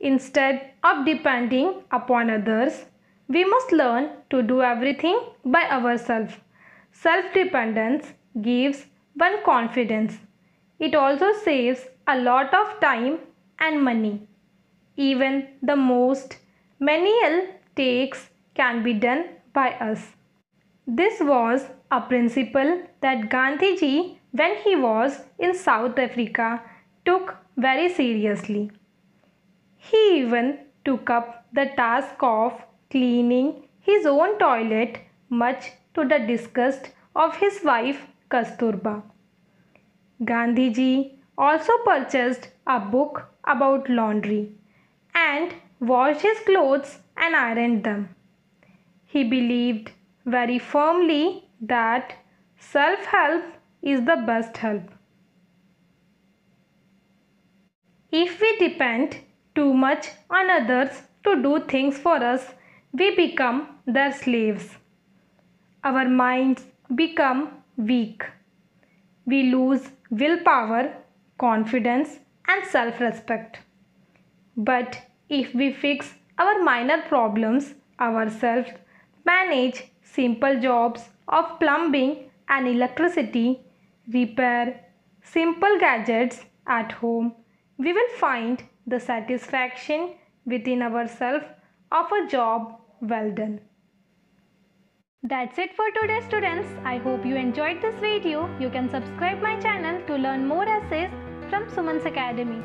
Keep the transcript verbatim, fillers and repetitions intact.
Instead of depending upon others, we must learn to do everything by ourselves. Self-dependence gives one confidence. It also saves a lot of time and money. Even the most menial tasks can be done by us. This was a principle that Gandhiji, when he was in South Africa, took very seriously. He even took up the task of cleaning his own toilet, much to the disgust of his wife Kasturba. Gandhiji also purchased a book about laundry and washed his clothes and ironed them. He believed very firmly that self-help is the best help. If we depend too much on others to do things for us, we become their slaves. Our minds become weak. We lose willpower, confidence, and self-respect. But if we fix our minor problems ourselves, manage simple jobs of plumbing and electricity, repair simple gadgets at home, we will find the satisfaction within ourselves of a job well done. That's it for today, students. I hope you enjoyed this video. You can subscribe my channel to learn more essays from Suman's Academy.